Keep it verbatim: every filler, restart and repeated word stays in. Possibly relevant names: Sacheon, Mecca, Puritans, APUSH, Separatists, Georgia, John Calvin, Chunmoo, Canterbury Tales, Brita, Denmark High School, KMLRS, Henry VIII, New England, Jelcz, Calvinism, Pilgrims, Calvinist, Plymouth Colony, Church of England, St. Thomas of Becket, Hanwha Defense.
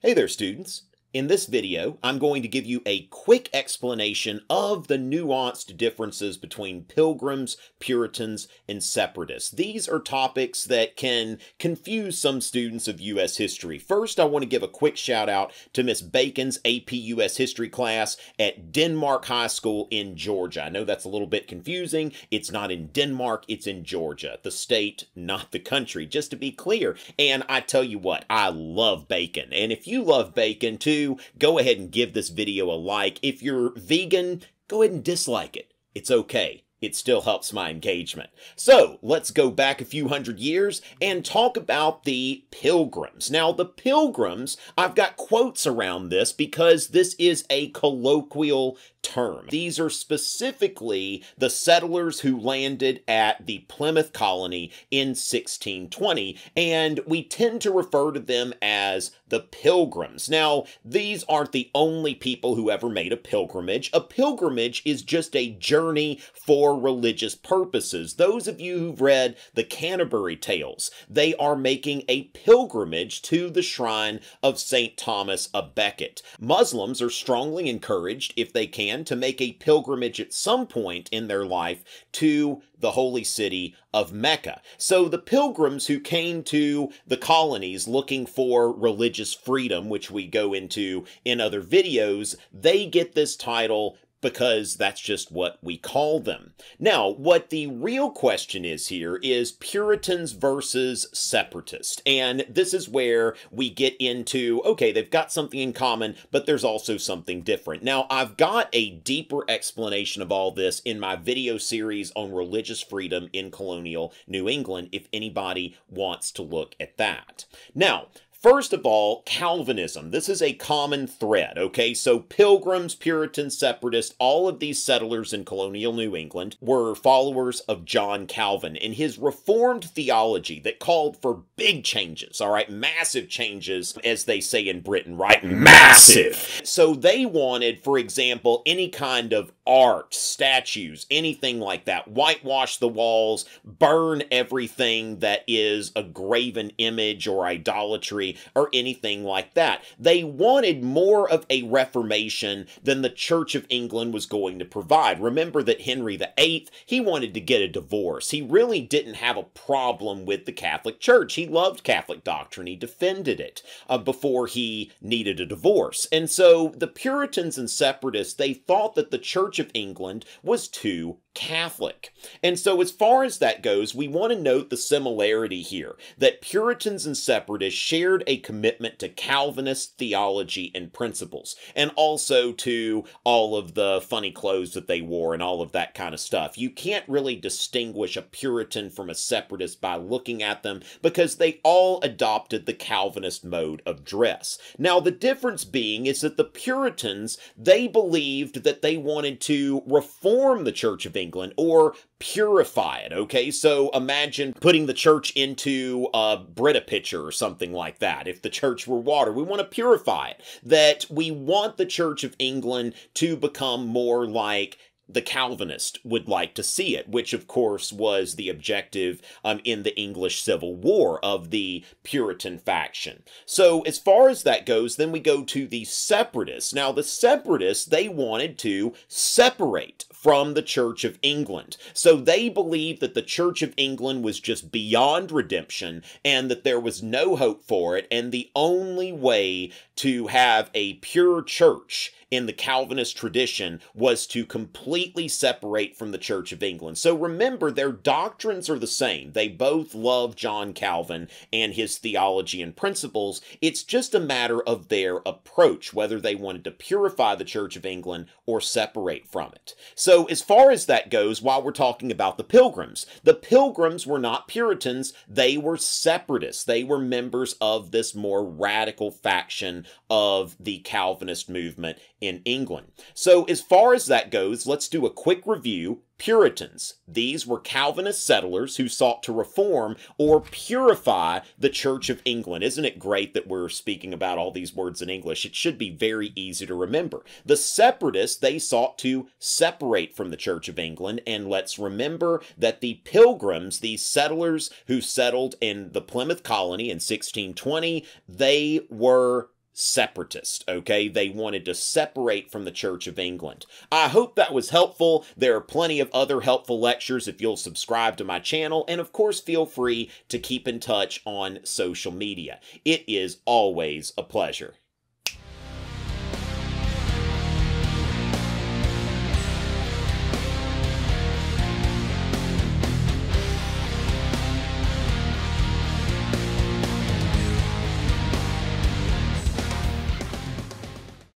Hey there, students. In this video, I'm going to give you a quick explanation of the nuanced differences between Pilgrims, Puritans, and Separatists. These are topics that can confuse some students of U S history. First, I want to give a quick shout out to Miss Bacon's A P U S history class at Denmark High School in Georgia. I know that's a little bit confusing. It's not in Denmark, it's in Georgia. The state, not the country, just to be clear. And I tell you what, I love bacon. And if you love bacon too, go ahead and give this video a like. If you're vegan, go ahead and dislike it. It's okay. It still helps my engagement. So let's go back a few hundred years and talk about the Pilgrims. Now, the Pilgrims, I've got quotes around this because this is a colloquial term. These are specifically the settlers who landed at the Plymouth Colony in sixteen twenty, and we tend to refer to them as the Pilgrims. Now, these aren't the only people who ever made a pilgrimage. A pilgrimage is just a journey for religious purposes. Those of you who've read the Canterbury Tales, they are making a pilgrimage to the shrine of Saint Thomas of Becket. Muslims are strongly encouraged, if they can, to make a pilgrimage at some point in their life to the holy city of Mecca. So the pilgrims who came to the colonies looking for religious freedom, which we go into in other videos, they get this title because that's just what we call them. Now, what the real question is here is Puritans versus Separatists. And this is where we get into, okay, they've got something in common, but there's also something different. Now, I've got a deeper explanation of all this in my video series on religious freedom in colonial New England, if anybody wants to look at that. Now, first of all, Calvinism. This is a common thread, okay? So Pilgrims, Puritans, Separatists, all of these settlers in colonial New England were followers of John Calvin and his reformed theology that called for big changes, all right? Massive changes, as they say in Britain, right? Massive! So they wanted, for example, any kind of art, statues, anything like that. Whitewash the walls, burn everything that is a graven image or idolatry or anything like that. They wanted more of a reformation than the Church of England was going to provide. Remember that Henry the Eighth, he wanted to get a divorce. He really didn't have a problem with the Catholic Church. He loved Catholic doctrine. He defended it uh, before he needed a divorce. And so the Puritans and Separatists, they thought that the Church of England was too Catholic. And so as far as that goes, we want to note the similarity here, that Puritans and Separatists shared a commitment to Calvinist theology and principles, and also to all of the funny clothes that they wore and all of that kind of stuff. You can't really distinguish a Puritan from a Separatist by looking at them, because they all adopted the Calvinist mode of dress. Now, the difference being is that the Puritans, they believed that they wanted to reform the Church of England England, or purify it, okay? So imagine putting the church into a Brita pitcher or something like that. If the church were water, we want to purify it. That we want the Church of England to become more like the Calvinist would like to see it, which of course was the objective um, in the English Civil War of the Puritan faction. So as far as that goes, then we go to the Separatists. Now, the Separatists, they wanted to separate from the Church of England. So they believed that the Church of England was just beyond redemption and that there was no hope for it, and the only way to have a pure church in the Calvinist tradition was to completely separate from the Church of England. So remember, their doctrines are the same. They both love John Calvin and his theology and principles. It's just a matter of their approach, whether they wanted to purify the Church of England or separate from it. So as far as that goes, while we're talking about the Pilgrims, the Pilgrims were not Puritans. They were Separatists. They were members of this more radical faction of the Calvinist movement in England. So as far as that goes, let's do a quick review. Puritans. These were Calvinist settlers who sought to reform or purify the Church of England. Isn't it great that we're speaking about all these words in English? It should be very easy to remember. The Separatists, they sought to separate from the Church of England, and let's remember that the Pilgrims, these settlers who settled in the Plymouth Colony in sixteen twenty, they were separatist, okay? They wanted to separate from the Church of England. I hope that was helpful. There are plenty of other helpful lectures if you'll subscribe to my channel, and of course feel free to keep in touch on social media. It is always a pleasure.